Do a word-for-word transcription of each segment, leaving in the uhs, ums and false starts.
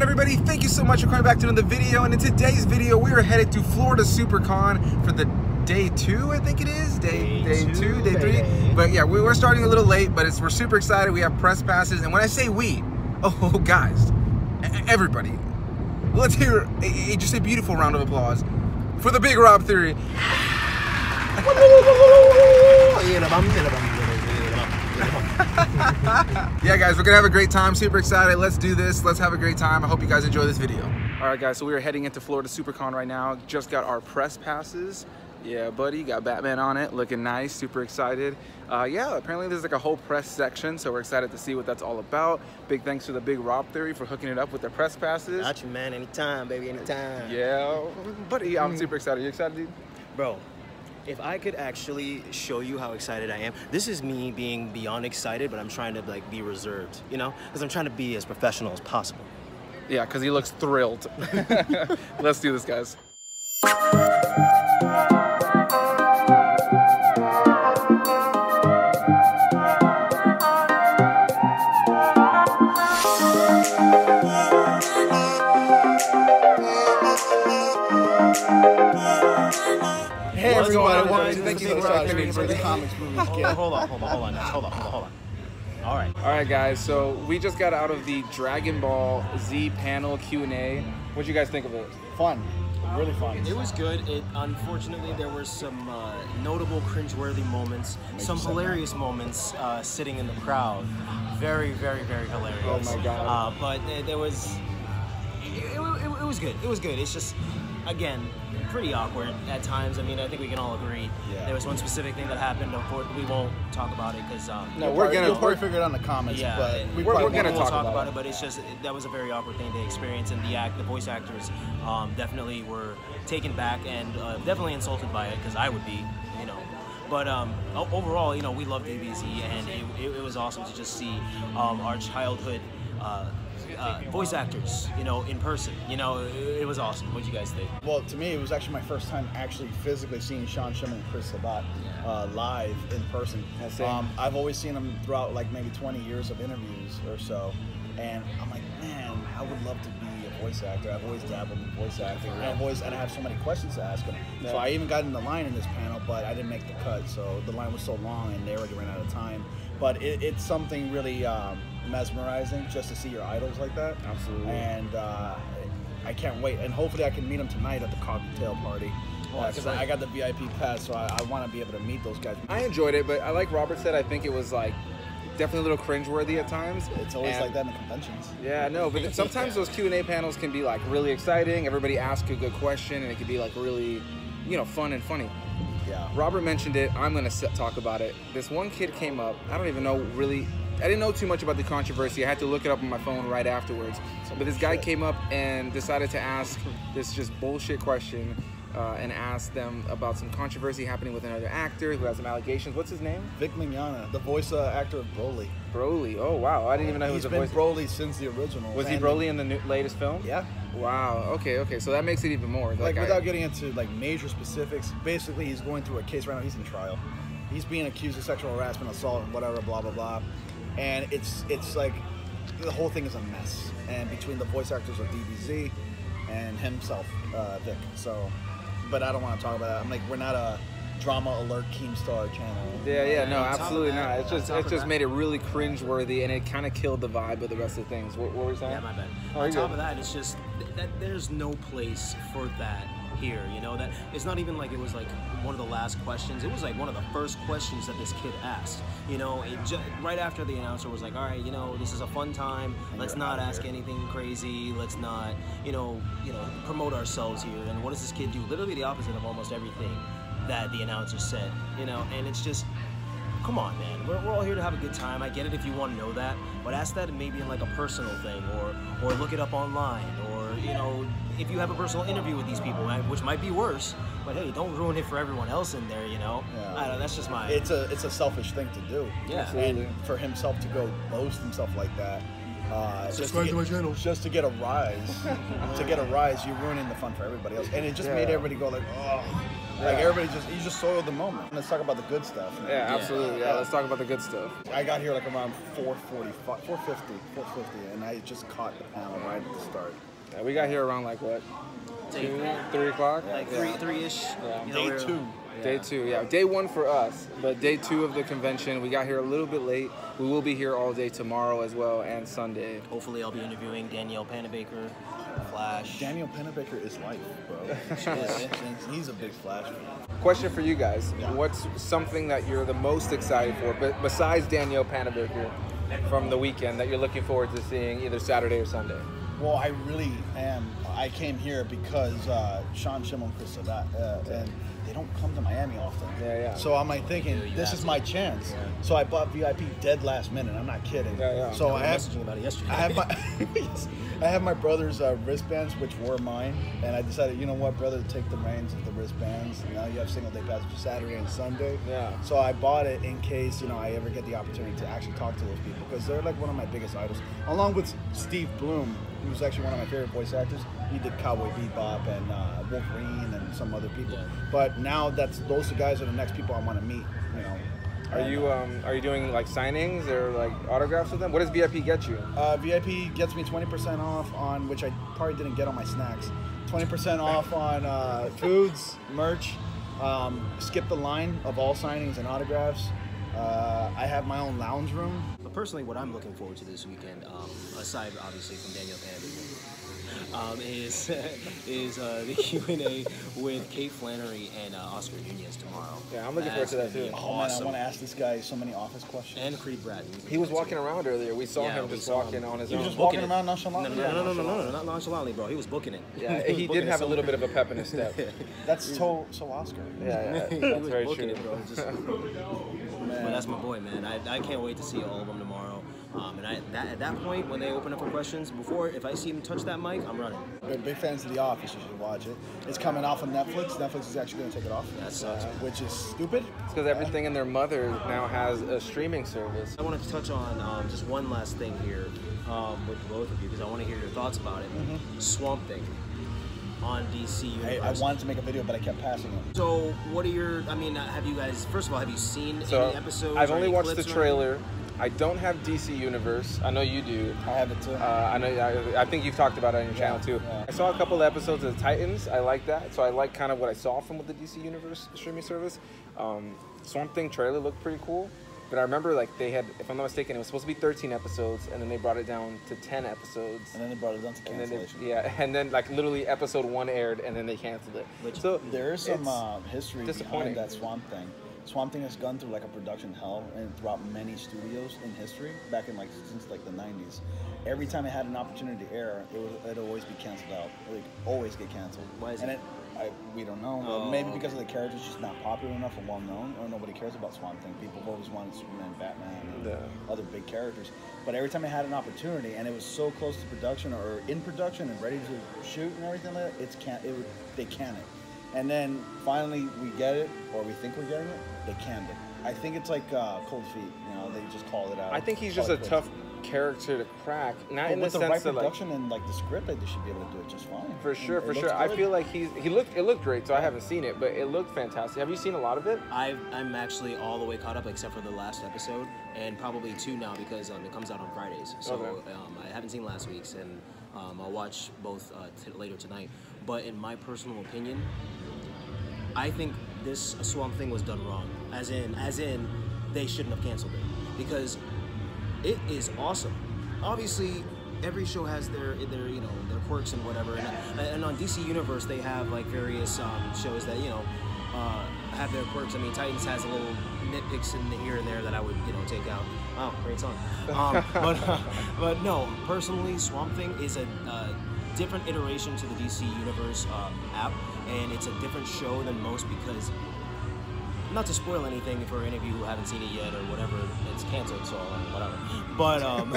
on, everybody? Thank you so much for coming back to another video. And in today's video, we are headed to Florida Supercon for the day two, I think it is. Day, day, day two, day, day three. Day. But yeah, we were starting a little late, but it's, we're super excited. We have press passes. And when I say we, oh, guys, everybody, let's hear a, a, just a beautiful round of applause for The Big Rob Theory. Yeah, guys, we're gonna have a great time. Super excited. Let's do this. Let's have a great time. I hope you guys enjoy this video. All right, guys, so we are heading into Florida Supercon right now. Just got our press passes. Yeah, buddy, got Batman on it, looking nice, super excited. Uh, yeah, apparently there's like a whole press section, so we're excited to see what that's all about. Big thanks to The Big Rob Theory for hooking it up with their press passes. Got you, man, anytime, baby, anytime. Yeah, buddy, I'm super excited. You excited, dude? Bro, if I could actually show you how excited I am. This is me being beyond excited, but I'm trying to like be reserved, you know? Because I'm trying to be as professional as possible. Yeah, because he looks thrilled. Let's do this, guys. Hey everyone, I want to thank you for the comics movie. Hold on, hold on, hold on, hold on, hold on, hold on. All right. All right, guys, so we just got out of the Dragon Ball Z panel Q and A. What'd you guys think of it? Fun. Really fun. It was good. It unfortunately there were some uh, notable cringeworthy moments, some hilarious moments uh, sitting in the crowd. Very, very, very hilarious. Oh my god! Uh, but uh, there was, it, it, it, it was good. It was good. It's just, again, pretty awkward at times. I mean, I think we can all agree. Yeah. There was one specific thing that happened. We won't talk about it because um, no, we're gonna probably figure it out in the comments. Yeah, but we we're, we're gonna we'll talk, talk about, about it. But it's just that was a very awkward thing to experience, and the act, the voice actors, um, definitely were taken back and uh, definitely insulted by it, because I would be, you know. But um, overall, you know, we loved D B Z, and it, it, it was awesome to just see um, our childhood Uh, Uh, voice actors, you know, in person. You know, it, it was awesome. What'd you guys think? Well, to me, it was actually my first time actually physically seeing Sean Schemmel and Chris Sabat yeah. uh, live in person. Um, I've always seen them throughout like maybe twenty years of interviews or so, and I'm like, man, I would love to be a voice actor. I've always dabbled in voice acting, and I've always, and I have so many questions to ask them. Yeah. So I even got in the line in this panel, but I didn't make the cut. So the line was so long, and they already ran out of time. But it, it's something really Um, mesmerizing just to see your idols like that. Absolutely. And uh, I can't wait, and hopefully I can meet them tonight at the cocktail party, because oh, uh, I got the V I P pass, so I, I want to be able to meet those guys. I enjoyed it, but I, like Robert said, I think it was like definitely a little cringeworthy at times. It's always and, like that in the conventions. Yeah, no, but sometimes those Q and A panels can be like really exciting. Everybody asks a good question, and it can be like really, you know, fun and funny. Yeah. Robert mentioned it. I'm gonna talk about it. This one kid came up. I don't even know really. I didn't know too much about the controversy. I had to look it up on my phone right afterwards. But this guy came up and decided to ask this just bullshit question uh, and asked them about some controversy happening with another actor who has some allegations. What's his name? Vic Mignogna, the voice uh, actor of Broly. Broly. Oh, wow. I didn't even know he was a voice. He's been Broly since the original. Was he Broly in the new, latest film? Yeah. Wow. Okay, okay. So that makes it even more. Like, like without I, getting into like major specifics, basically he's going through a case right now. He's in trial. He's being accused of sexual harassment, assault, and whatever, blah, blah, blah. And it's it's like the whole thing is a mess, and between the voice actors of D B Z and himself, uh, Vic. So, but I don't want to talk about that. I'm like, we're not a drama alert Keemstar channel. Yeah, yeah, no, absolutely not. That, it's just it just that. made it really cringeworthy, and it kind of killed the vibe of the rest of things. What, what were you saying? Yeah, my bad. Oh, on top good. of that, it's just that there's no place for that here. You know, that it's not even like it was like one of the last questions. It was like one of the first questions that this kid asked. You know, it just, right after the announcer was like, all right, you know, this is a fun time. Let's not ask anything crazy. Let's not, you know, you know, promote ourselves here. And what does this kid do? Literally the opposite of almost everything that the announcer said. You know, and it's just, come on, man. We're, we're all here to have a good time. I get it if you want to know that, but ask that maybe in like a personal thing, or or look it up online, or you know, if you have a personal interview with these people, which might be worse. But hey, don't ruin it for everyone else in there, you know. Yeah. I don't know, that's just my. It's a it's a selfish thing to do. Yeah. Absolutely. And for himself to go boast himself like that, Uh, Subscribe to, to my channel. Just to get a rise. To get a rise, you're ruining the fun for everybody else. And it just yeah. made everybody go like, oh. Yeah. Like everybody just, you just soiled the moment. Let's talk about the good stuff. Man. Yeah, absolutely. Yeah, yeah, let's talk about the good stuff. I got here like around four forty-five, four fifty, four fifty, and I just caught the panel right at the start. Yeah, we got here around like what? Two, three o'clock? Like yeah. three, three-ish. Yeah. You know, day two. Yeah. Day two, yeah. Day one for us, but day two of the convention. We got here a little bit late. We will be here all day tomorrow as well and Sunday. Hopefully I'll be interviewing Danielle Panabaker, Flash. Danielle Panabaker is life, bro. Is. He's a big Flash fan. Question for you guys. Yeah. What's something that you're the most excited for besides Danielle Panabaker from the weekend that you're looking forward to seeing either Saturday or Sunday? Well, I really am. I came here because uh, Sean Schemmel and Chris Sabat, uh, and they don't come to Miami often. Yeah, yeah. So I'm like thinking, Dude, this is my chance. Yeah. So I bought V I P dead last minute. I'm not kidding. Yeah, yeah. So no, I, I have messaging about it yesterday. I have my, I have my brother's uh, wristbands, which were mine, and I decided, you know what, brother, take the reins of the wristbands. And now you have single day passes for Saturday and Sunday. Yeah. So I bought it in case you know I ever get the opportunity to actually talk to those people because they're like one of my biggest idols, along with Steve Blum, who's actually one of my favorite voice actors. He did Cowboy Bebop and uh, Wolverine and some other people. Yeah. But now that's those guys are the next people I want to meet. You know. Are and, you um, are you doing like signings or like autographs with them? What does V I P get you? Uh, V I P gets me twenty percent off on which I probably didn't get on my snacks. twenty percent off on uh, foods, merch. Um, skip the line of all signings and autographs. Uh, I have my own lounge room. But personally, what I'm looking forward to this weekend, um, aside obviously from Danielle Panabaker, Um, is is uh, the Q and A with Kate Flannery and uh, Oscar Nuñez tomorrow. Yeah, I'm looking forward to that too. Oh, awesome. Man, I want to ask this guy so many office questions. And Creed Bratton. He was walking around earlier. We saw him just walking on his own. He was just walking around nonchalantly? No, no, no, no, no, not nonchalantly, bro. He was booking it. Yeah, he did have a little bit of a pep in his step. That's so Oscar. Yeah, yeah, that's very true. That's my boy, man. I, I can't wait to see all of them tomorrow. Um, and I, that, at that point, when they open up for questions, before, if I see them touch that mic, I'm running. We're big fans of The Office. You should watch it. It's coming off of Netflix. Netflix is actually going to take it off. That sucks. Uh, which is stupid. It's because everything uh, in their mother now has a streaming service. I wanted to touch on um, just one last thing here um, with both of you, because I want to hear your thoughts about it. Mm-hmm. Swamp Thing on D C Universe. I, I wanted to make a video, but I kept passing it. So, what are your, I mean, have you guys, first of all, have you seen so any episodes? I've only watched the trailer. I don't have D C Universe. I know you do. I have it too. Uh, I know. I, I think you've talked about it on your yeah, channel too. Yeah. I saw a couple of episodes of the Titans. I like that. So I like kind of what I saw from the D C Universe streaming service. Um, Swamp Thing trailer looked pretty cool. But I remember like they had, if I'm not mistaken, it was supposed to be thirteen episodes, and then they brought it down to ten episodes. And then they brought it down to cancellation. And they, yeah, and then like literally episode one aired, and then they canceled it. Which, so there is some uh, history behind that Swamp Thing. Swamp Thing has gone through like a production hell and throughout many studios in history back in like since like the nineties. Every time it had an opportunity to air, it would it'd always be canceled out. It would always get canceled. Why is and it? it I, we don't know. Oh, maybe because of the character's just not popular enough or well known, or nobody cares about Swamp Thing. People always wanted Superman, Batman, and yeah. other big characters. But every time it had an opportunity, and it was so close to production or in production and ready to shoot and everything like that, it's can't. It would they can it. And then finally we get it, or we think we're getting it, they canned it. I think it's like uh, Cold Feet, you know, they just called it out. I think he's just a tough character to crack, not but in the sense right of like... with the right production and like the script, like, they should be able to do it just fine. For sure, and for sure. Good. I feel like he's, he looked, it looked great, so I haven't seen it, but it looked fantastic. Have you seen a lot of it? I've, I'm actually all the way caught up except for the last episode, and probably two now because um, it comes out on Fridays. So okay. um, I haven't seen last week's, and um, I'll watch both uh, t later tonight. But in my personal opinion, I think this Swamp Thing was done wrong. As in, as in, they shouldn't have canceled it because it is awesome. Obviously, every show has their their you know their quirks and whatever. And, and on D C Universe, they have like various um, shows that you know uh, have their quirks. I mean, Titans has a little nitpicks in the here and there that I would you know take out. Wow, great song. Um, but uh, but no, personally, Swamp Thing is a uh, different iteration to the D C Universe uh, app, and it's a different show than most because, not to spoil anything for any of you who haven't seen it yet or whatever, it's canceled, so whatever. But um,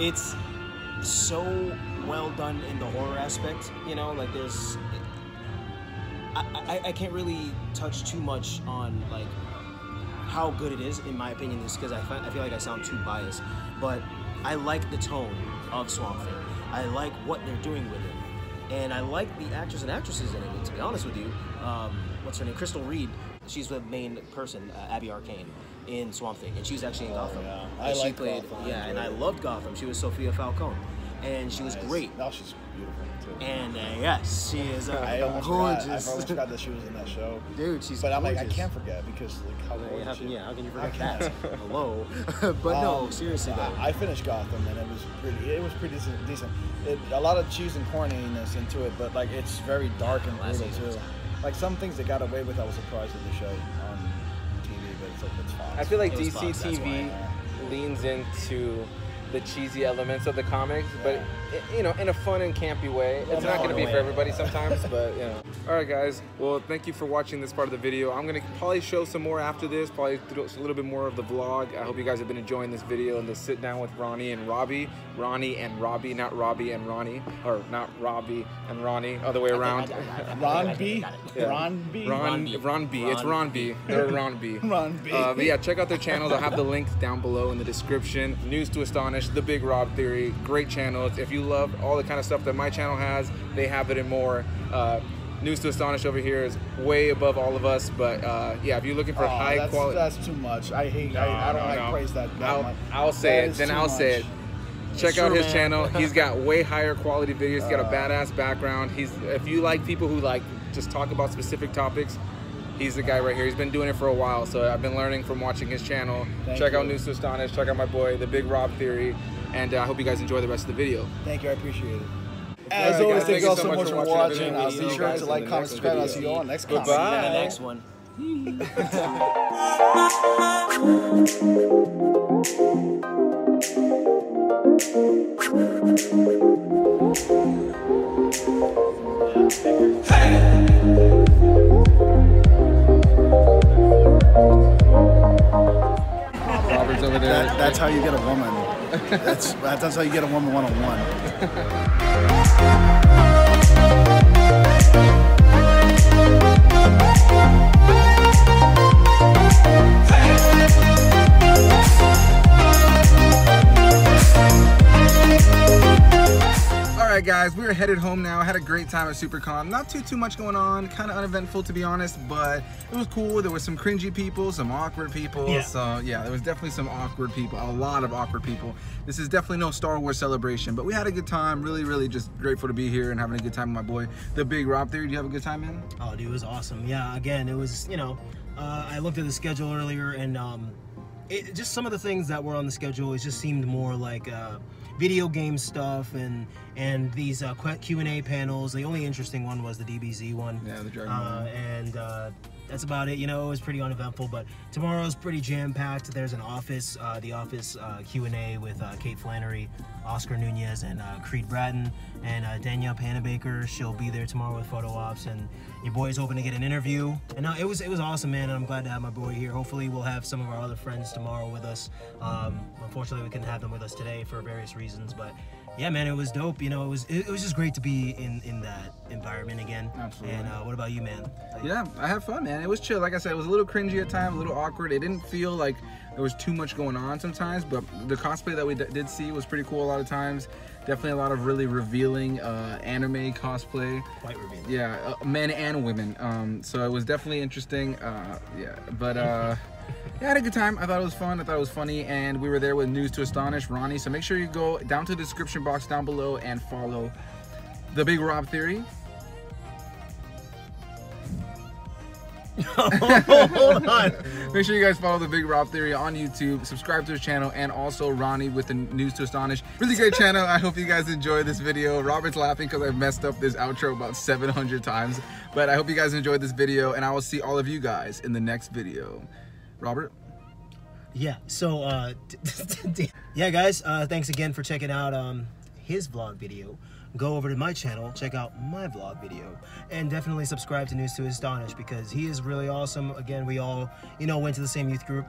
it's so well done in the horror aspect, you know, like there's, I, I, I can't really touch too much on like how good it is, in my opinion, just because I, I feel like I sound too biased, but I like the tone of Swamp Thing. I like what they're doing with it. And I like the actors and actresses in it, and to be honest with you. Um, what's her name? Crystal Reed. She's the main person, uh, Abby Arcane, in Swamp Thing. And she was actually in Gotham. Oh, yeah. I like Gotham. Yeah, and I loved Gotham. She was Sofia Falcone. And she was nice. Great. Now she's beautiful, too. And, uh, yes, she is uh, I almost gorgeous. Forgot, I almost forgot that she was in that show. Dude, she's but gorgeous. I'm like, I can't forget, because, like, how yeah, how, she, yeah, how can you forget that? Hello. But, um, no, seriously, though. I, I finished Gotham, and it was pretty, it was pretty decent. It, a lot of cheese and corniness into it, but, like, it's very dark and brutal, too. Like, some things they got away with, I was surprised at the show on T V, but it's like, it's Fox. I feel like D C Fox, T V why, leans into the cheesy elements of the comics, yeah. but you know, in a fun and campy way. It's not gonna be for everybody sometimes, but you know. All right, guys. Well, thank you for watching this part of the video. I'm gonna probably show some more after this, probably a little bit more of the vlog. I hope you guys have been enjoying this video and the sit down with Ronnie and Robbie. Ronnie and Robbie, not Robbie and Ronnie, or not Robbie and Ronnie, other way around. Ron B. Ron B. Ron B. Ron B. It's Ron B. They're Ron B. Ron B. Uh, but yeah, check out their channels. I'll have the links down below in the description. News to Astonish. The Big Rob Theory, great channels. If you love all the kind of stuff that my channel has, they have it and more. Uh, News to Astonish over here is way above all of us, but uh, yeah, if you're looking for oh, high that's, quality, that's too much. I hate. No, I, I don't no, like no. praise that. that I'll, I'll say that it. Then I'll much. say it. Check sure, out his man. channel. He's got way higher quality videos. He's got a badass background. He's if you like people who like just talk about specific topics. He's the guy right here. He's been doing it for a while, so I've been learning from watching his channel. Thank check you. out News to Astonish. Check out my boy, The Big Rob Theory, and I uh, hope you guys enjoy the rest of the video. Thank you. I appreciate it. As right, always, guys, thank you all so much, much for watching. watching. I'll see you guys to like, comment, subscribe. I'll see you all next time. Goodbye. See you in the next one. Robert's over there. That, that's how you get a woman. That's that's how you get a woman one oh one. All right, guys, we are headed home now. I had a great time at Supercon. Not too too much going on. Kind of uneventful, to be honest, but it was cool. There was some cringy people, some awkward people. Yeah. So yeah, there was definitely some awkward people, a lot of awkward people. This is definitely no Star Wars celebration, but we had a good time. Really, really just grateful to be here and having a good time with my boy, The Big Rob Theory. Did you have a good time, man? Oh, dude, it was awesome. Yeah, again, it was, you know, uh, I looked at the schedule earlier and um, it, just some of the things that were on the schedule, it just seemed more like uh, video game stuff and and these uh, Q and A panels. The only interesting one was the D B Z one. Yeah, the Dragon Ball. Uh, and uh, that's about it. You know, it was pretty uneventful, but tomorrow's pretty jam-packed. There's an office, uh, the office uh, Q and A with uh, Kate Flannery, Oscar Nuñez, and uh, Creed Bratton, and uh, Danielle Panabaker. She'll be there tomorrow with photo ops, and your boy's hoping to get an interview. And no, it was it was awesome, man, and I'm glad to have my boy here. Hopefully we'll have some of our other friends tomorrow with us. Um, unfortunately, we couldn't have them with us today for various reasons, but yeah, man, it was dope. You know, it was it, it was just great to be in in that environment again. Absolutely. And uh, what about you, man? Like, yeah, I had fun, man. It was chill. Like I said, it was a little cringy at times, a little awkward. It didn't feel like there was too much going on sometimes, but the cosplay that we d did see was pretty cool a lot of times. Definitely a lot of really revealing uh, anime cosplay. Quite revealing. Yeah, uh, men and women. Um, so it was definitely interesting. Uh, yeah, but. Uh, Yeah, I had a good time. I thought it was fun. I thought it was funny, and we were there with News to Astonish, Ronnie. So make sure you go down to the description box down below and follow The Big Rob Theory. Hold on. Make sure you guys follow The Big Rob Theory on YouTube. Subscribe to his channel, and also Ronnie with the News to Astonish. Really great channel. I hope you guys enjoyed this video. Robert's laughing because I've messed up this outro about seven hundred times. But I hope you guys enjoyed this video, and I will see all of you guys in the next video. Robert? Yeah, so, uh, yeah, guys, uh, thanks again for checking out um, his vlog video. Go over to my channel, check out my vlog video, and definitely subscribe to News to Astonish because he is really awesome. Again, we all, you know, went to the same youth group.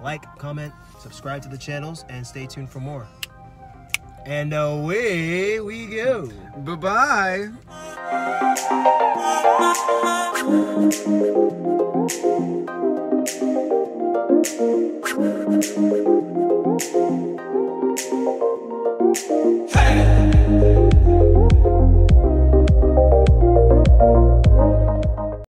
Like, comment, subscribe to the channels, and stay tuned for more. And away we go. Bye-bye. Thank you. Hey!